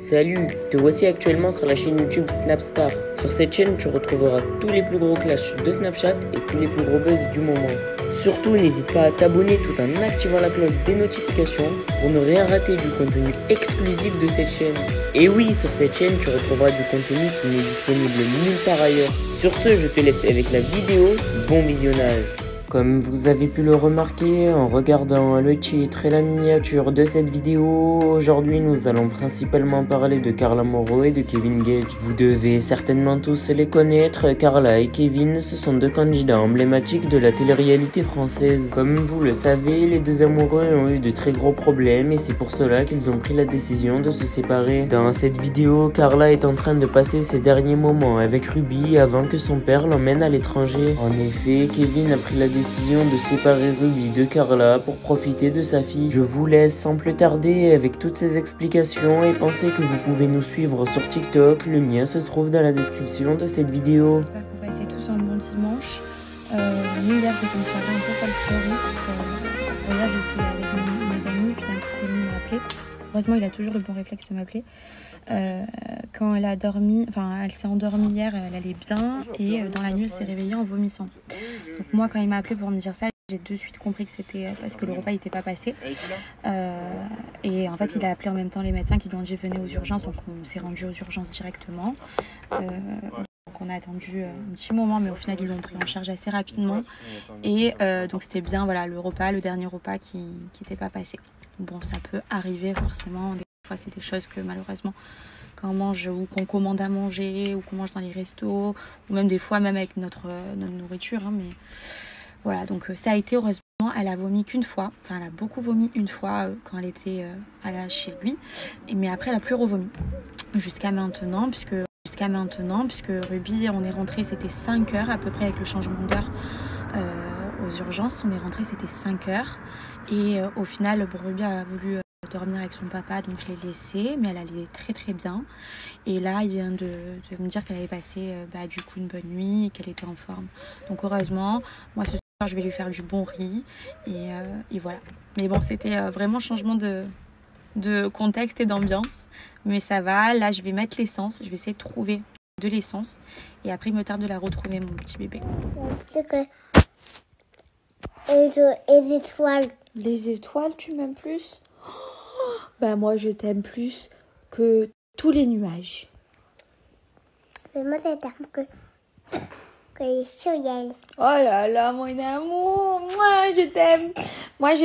Salut, te voici actuellement sur la chaîne YouTube Snapstar. Sur cette chaîne, tu retrouveras tous les plus gros clashs de Snapchat et tous les plus gros buzz du moment. Surtout, n'hésite pas à t'abonner tout en activant la cloche des notifications pour ne rien rater du contenu exclusif de cette chaîne. Et oui, sur cette chaîne, tu retrouveras du contenu qui n'est disponible nulle part ailleurs. Sur ce, je te laisse avec la vidéo. Bon visionnage. Comme vous avez pu le remarquer en regardant le titre et la miniature de cette vidéo, aujourd'hui nous allons principalement parler de Carla Moreau et de Kevin Guedj. Vous devez certainement tous les connaître, Carla et Kevin, ce sont deux candidats emblématiques de la télé-réalité française. Comme vous le savez, les deux amoureux ont eu de très gros problèmes et c'est pour cela qu'ils ont pris la décision de se séparer. Dans cette vidéo, Carla est en train de passer ses derniers moments avec Ruby avant que son père l'emmène à l'étranger. En effet, Kevin a pris la décision de séparer Ruby de Carla pour profiter de sa fille. Je vous laisse sans plus tarder avec toutes ces explications et pensez que vous pouvez nous suivre sur TikTok, le mien se trouve dans la description de cette vidéo. J'espère que vous passez tous un bon dimanche. Hier c'était une soirée un peu folklorique. Hier j'étais avec mes amis, puis un petit ami m'a appelé. Heureusement il a toujours le bon réflexe de m'appeler. Quand elle a dormi, enfin elle s'est endormie hier, elle allait bien et dans la nuit elle s'est réveillée en vomissant. Donc moi quand il m'a appelé pour me dire ça, j'ai de suite compris que c'était parce que le repas n'était pas passé. Et en fait il a appelé en même temps les médecins qui lui ont dit venez aux urgences, donc on s'est rendu aux urgences directement. Donc on a attendu un petit moment, mais au final ils l'ont pris en charge assez rapidement. Et donc c'était bien, voilà, le repas, le dernier repas qui n'était pas passé. Bon, ça peut arriver forcément. C'est des choses que malheureusement quand on mange ou qu'on commande à manger ou qu'on mange dans les restos ou même des fois même avec notre nourriture hein, mais voilà, donc ça a été, heureusement elle a vomi qu'une fois, enfin elle a beaucoup vomi une fois quand elle était chez lui, mais après elle a plus revomi jusqu'à maintenant puisque Ruby, on est rentré, c'était 5 heures à peu près avec le changement d'heure aux urgences, on est rentré c'était 5 heures et au final Ruby a voulu dormir avec son papa, donc je l'ai laissée, mais elle allait très très bien. Et là il vient de me dire qu'elle avait passé du coup une bonne nuit et qu'elle était en forme, donc heureusement. Moi ce soir je vais lui faire du bon riz et voilà, mais bon c'était vraiment changement de contexte et d'ambiance, mais ça va. Là je vais mettre l'essence, je vais essayer de trouver de l'essence et après il me tarde de la retrouver, mon petit bébé. Et les étoiles tu m'aimes plus? Ben moi je t'aime plus que tous les nuages. Mais moi je t'aime que le soleil. Oh là là mon amour, moi je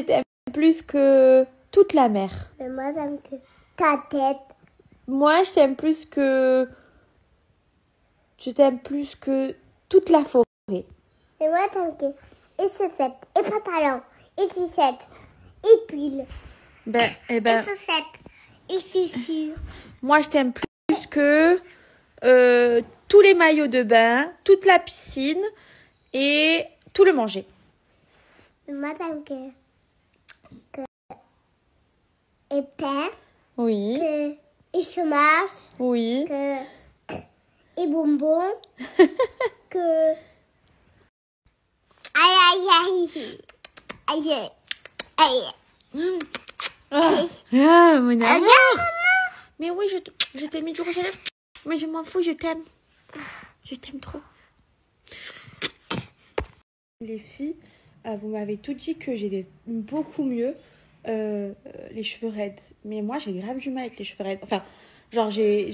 t'aime plus que toute la mer. Mais moi j'aime que ta tête. Moi je t'aime plus que toute la forêt. Mais moi t'aime que et chaussettes, et pantalon, et t-shirt, et pull. Et chaussettes, et chaussures. Moi je t'aime plus que tous les maillots de bain, toute la piscine et tout le manger. Moi t'aime que et pain. Oui. Que et chômage. Oui. Que et bonbons. Que aïe. Ah, mon amour! Mais oui, je t'ai mis du rouge à lèvres. Mais je m'en fous, je t'aime. Je t'aime trop. Les filles, vous m'avez toutes dit que j'étais beaucoup mieux les cheveux raides. Mais moi, j'ai grave du mal avec les cheveux raides. Enfin, genre, j'aime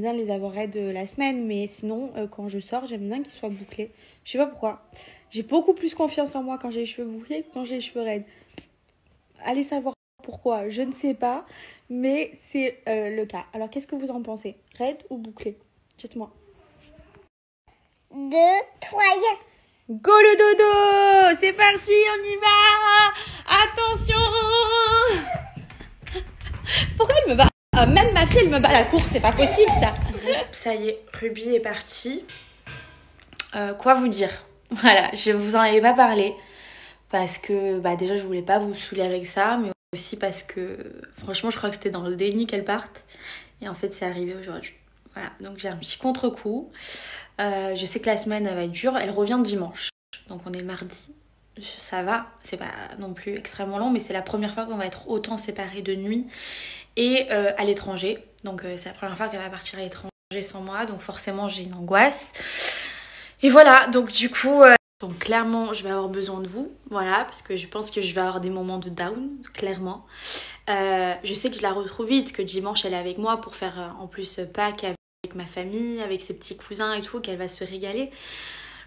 bien les avoir raides la semaine. Mais sinon, quand je sors, j'aime bien qu'ils soient bouclés. Je sais pas pourquoi. J'ai beaucoup plus confiance en moi quand j'ai les cheveux bouclés que quand j'ai les cheveux raides. Allez savoir pourquoi, je ne sais pas, mais c'est le cas. Alors, qu'est-ce que vous en pensez? Raide ou bouclé? Dites-moi. 2, 3, go le dodo! C'est parti, on y va! Attention! Pourquoi il me bat? Même ma fille, elle me bat la course, c'est pas possible, ça! Ça y est, Ruby est partie. Quoi vous dire? Voilà, je vous en avais pas parlé. Parce que déjà je voulais pas vous saouler avec ça, mais aussi parce que franchement je crois que c'était dans le déni qu'elle parte. Et en fait c'est arrivé aujourd'hui. Voilà, donc j'ai un petit contre-coup. Je sais que la semaine elle va être dure, elle revient dimanche. Donc on est mardi, ça va, c'est pas non plus extrêmement long, mais c'est la première fois qu'on va être autant séparés de nuit. et à l'étranger. Donc c'est la première fois qu'elle va partir à l'étranger sans moi, donc forcément j'ai une angoisse. Et voilà, donc du coup... Donc clairement je vais avoir besoin de vous, voilà, parce que je pense que je vais avoir des moments de down, clairement. Je sais que je la retrouve vite, que dimanche elle est avec moi pour faire en plus Pâques avec ma famille, avec ses petits cousins et tout, qu'elle va se régaler.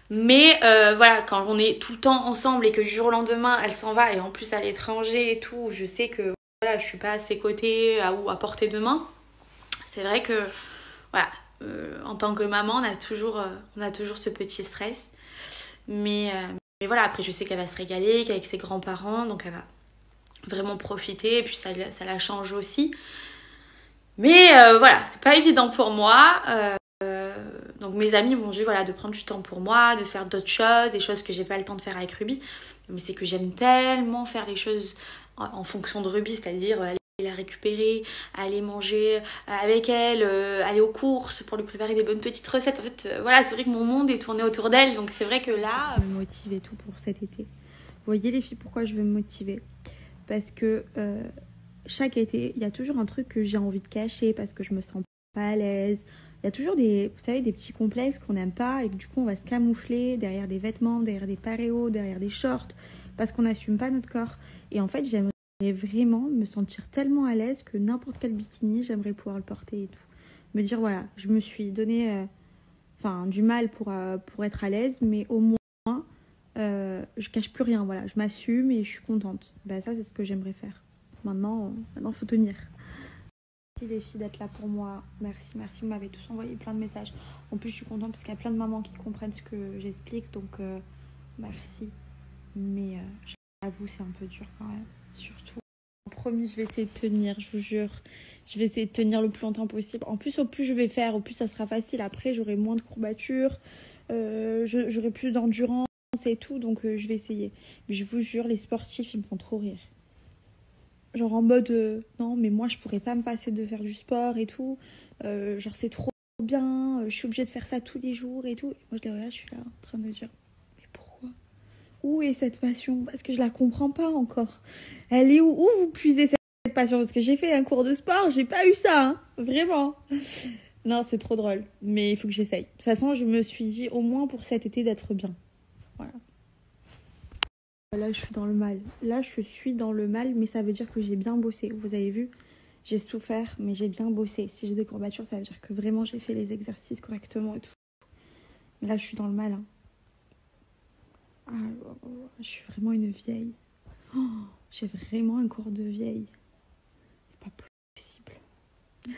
Mais voilà, quand on est tout le temps ensemble et que du jour au lendemain elle s'en va et en plus à l'étranger et tout, je sais que voilà, je suis pas à ses côtés ou à portée de main. C'est vrai que voilà, en tant que maman on a toujours ce petit stress. Mais voilà, après je sais qu'elle va se régaler, qu'avec ses grands-parents, donc elle va vraiment profiter, et puis ça la change aussi. Mais voilà, c'est pas évident pour moi. Donc mes amis m'ont dit voilà, de prendre du temps pour moi, de faire d'autres choses, des choses que j'ai pas le temps de faire avec Ruby. Mais c'est que j'aime tellement faire les choses en fonction de Ruby, c'est-à-dire aller la récupérer, aller manger avec elle, aller aux courses pour lui préparer des bonnes petites recettes. En fait, voilà, c'est vrai que mon monde est tourné autour d'elle, donc c'est vrai que là... Je me motive et tout pour cet été. Vous voyez les filles, pourquoi je veux me motiver? Parce que chaque été, il y a toujours un truc que j'ai envie de cacher parce que je me sens pas à l'aise. Il y a toujours des, vous savez, des petits complexes qu'on n'aime pas et que du coup, on va se camoufler derrière des vêtements, derrière des paréos, derrière des shorts parce qu'on n'assume pas notre corps. Et en fait, j'aimerais vraiment me sentir tellement à l'aise que n'importe quel bikini, j'aimerais pouvoir le porter et tout. Me dire, voilà, je me suis donné du mal pour être à l'aise, mais au moins, je cache plus rien, voilà. Je m'assume et je suis contente. Ben, ça, c'est ce que j'aimerais faire. Maintenant, faut tenir. Merci les filles d'être là pour moi. Merci, merci. Vous m'avez tous envoyé plein de messages. En plus, je suis contente parce qu'il y a plein de mamans qui comprennent ce que j'explique. Donc, merci. Mais j'avoue, c'est un peu dur quand même. Surtout, promis, je vais essayer de tenir, je vous jure. Je vais essayer de tenir le plus longtemps possible. En plus, au plus je vais faire, au plus ça sera facile. Après, j'aurai moins de courbatures, j'aurai plus d'endurance et tout. Donc, je vais essayer. Mais je vous jure, les sportifs, ils me font trop rire. Genre en mode, non, mais moi, je pourrais pas me passer de faire du sport et tout. Genre, c'est trop bien, je suis obligée de faire ça tous les jours et tout. Et moi, je les regarde, je suis là en train de me dire... Où est cette passion? Parce que je la comprends pas encore. Elle est où vous puisez cette passion? Parce que j'ai fait un cours de sport, j'ai pas eu ça, hein, vraiment. Non, c'est trop drôle, mais il faut que j'essaye. De toute façon, je me suis dit au moins pour cet été d'être bien. Voilà. Là, je suis dans le mal. Là, je suis dans le mal, mais ça veut dire que j'ai bien bossé. Vous avez vu, j'ai souffert, mais j'ai bien bossé. Si j'ai des courbatures, ça veut dire que vraiment j'ai fait les exercices correctement et tout. Mais là, je suis dans le mal, hein. Ah, je suis vraiment une vieille. Oh, j'ai vraiment un corps de vieille. C'est pas possible.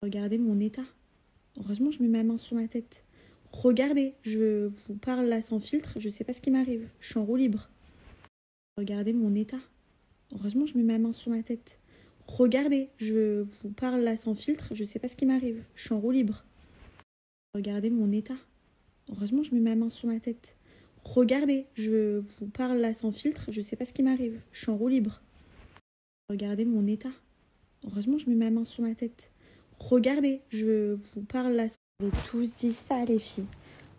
Regardez mon état. Heureusement, je mets ma main sur ma tête. Regardez, je vous parle là sans filtre. Je sais pas ce qui m'arrive. Je suis en roue libre. Regardez mon état. Heureusement, je mets ma main sur ma tête. Regardez, je vous parle là sans filtre, je sais pas ce qui m'arrive, je suis en roue libre. Regardez mon état. Heureusement, je mets ma main sur ma tête. Regardez, je vous parle là sans filtre, je sais pas ce qui m'arrive, je suis en roue libre. Regardez mon état. Heureusement, je mets ma main sur ma tête. Regardez, je vous parle là sans filtre. Vous avez tous dit ça, les filles.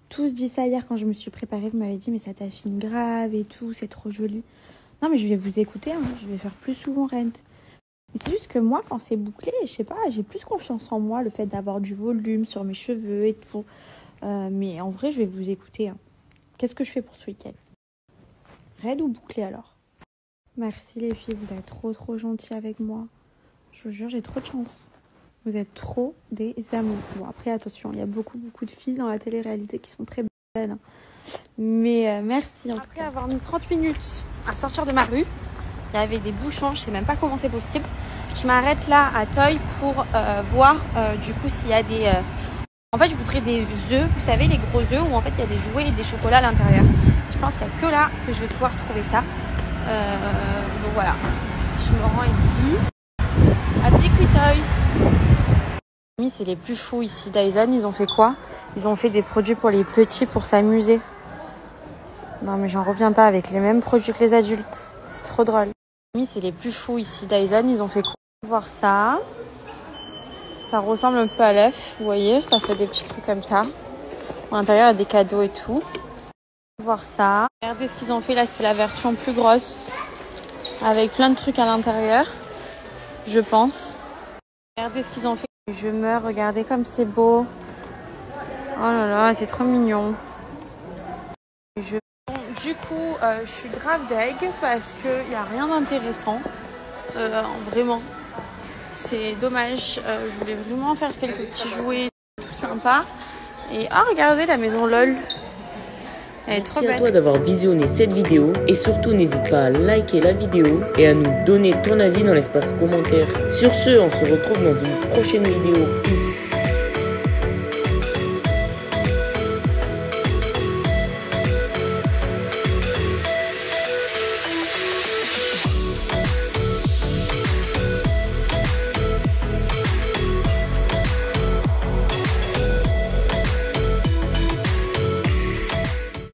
Tous dit ça hier quand je me suis préparée, vous m'avez dit, mais ça t'affine grave et tout, c'est trop joli. Non, mais je vais vous écouter, hein. Je vais faire plus souvent Rent. C'est juste que moi, quand c'est bouclé, je sais pas, j'ai plus confiance en moi, le fait d'avoir du volume sur mes cheveux et tout. Mais en vrai, je vais vous écouter, hein. Qu'est-ce que je fais pour ce week-end? Raide ou bouclé alors? Merci les filles, vous êtes trop trop gentilles avec moi. Je vous jure, j'ai trop de chance. Vous êtes trop des amours. Bon, après, attention, il y a beaucoup de filles dans la télé-réalité qui sont très belles, hein. Mais merci en tout cas. Après avoir mis 30 minutes à sortir de ma rue, il y avait des bouchons, je sais même pas comment c'est possible. Je m'arrête là à Toy pour voir du coup s'il y a des... En fait, je voudrais des œufs, vous savez, les gros œufs où en fait il y a des jouets et des chocolats à l'intérieur. Je pense qu'il n'y a que là que je vais pouvoir trouver ça. Donc voilà, je me rends ici. À Piqui Toy. C'est les plus fous ici. Dyson, ils ont fait quoi? Ils ont fait des produits pour les petits pour s'amuser. Non mais j'en reviens pas, avec les mêmes produits que les adultes. C'est trop drôle. C'est les plus fous ici. Dyson, ils ont fait quoi? Voir ça. Ça ressemble un peu à l'œuf, vous voyez. Ça fait des petits trucs comme ça. À l'intérieur, il y a des cadeaux et tout. Voir ça. Regardez ce qu'ils ont fait là, c'est la version plus grosse avec plein de trucs à l'intérieur, je pense. Regardez ce qu'ils ont fait. Je meurs, regardez comme c'est beau. Oh là là, c'est trop mignon. Du coup, je suis grave deg parce qu'il n'y a rien d'intéressant. Vraiment. C'est dommage. Je voulais vraiment faire quelques petits jouets tout sympas. Et oh, regardez la maison LOL. Elle est trop belle. Merci à toi d'avoir visionné cette vidéo. Et surtout, n'hésite pas à liker la vidéo et à nous donner ton avis dans l'espace commentaire. Sur ce, on se retrouve dans une prochaine vidéo. Peace.